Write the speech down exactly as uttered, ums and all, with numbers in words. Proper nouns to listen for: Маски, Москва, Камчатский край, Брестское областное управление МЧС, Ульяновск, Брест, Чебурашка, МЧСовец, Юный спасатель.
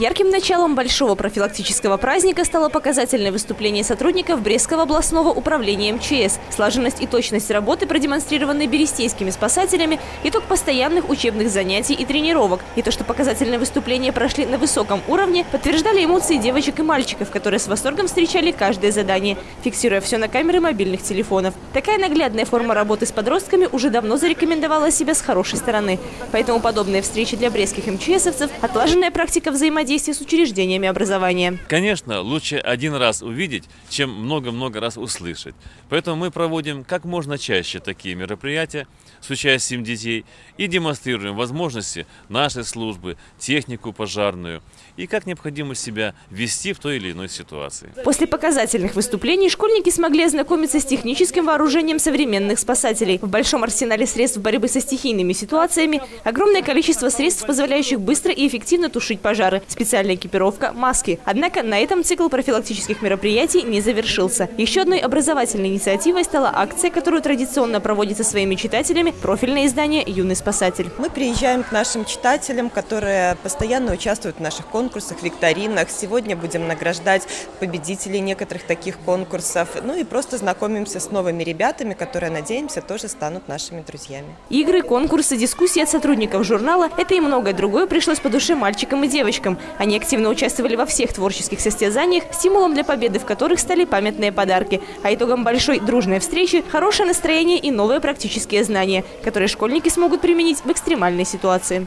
Ярким началом большого профилактического праздника стало показательное выступление сотрудников Брестского областного управления МЧС. Слаженность и точность работы, продемонстрированные берестейскими спасателями, итог постоянных учебных занятий и тренировок. И то, что показательные выступления прошли на высоком уровне, подтверждали эмоции девочек и мальчиков, которые с восторгом встречали каждое задание, фиксируя все на камеры мобильных телефонов. Такая наглядная форма работы с подростками уже давно зарекомендовала себя с хорошей стороны. Поэтому подобные встречи для брестских МЧСовцев – отлаженная практика взаимодействия с учреждениями образования. Конечно, лучше один раз увидеть, чем много-много раз услышать. Поэтому мы проводим как можно чаще такие мероприятия с участием детей и демонстрируем возможности нашей службы, технику пожарную и как необходимо себя вести в той или иной ситуации. После показательных выступлений школьники смогли ознакомиться с техническим вооружением современных спасателей. В большом арсенале средств борьбы со стихийными ситуациями огромное количество средств, позволяющих быстро и эффективно тушить пожары, специальная экипировка, маски. Однако на этом цикл профилактических мероприятий не завершился. Еще одной образовательной инициативой стала акция, которую традиционно проводит со своими читателями профильное издание «Юный спасатель». Мы приезжаем к нашим читателям, которые постоянно участвуют в наших конкурсах, викторинах. Сегодня будем награждать победителей некоторых таких конкурсов. Ну и просто знакомимся с новыми ребятами, которые, надеемся, тоже станут нашими друзьями. Игры, конкурсы, дискуссии от сотрудников журнала – это и многое другое пришлось по душе мальчикам и девочкам. Они активно участвовали во всех творческих состязаниях, стимулом для победы в которых стали памятные подарки. А итогом большой дружной встречи – хорошее настроение и новые практические знания, которые школьники смогут применить в экстремальной ситуации.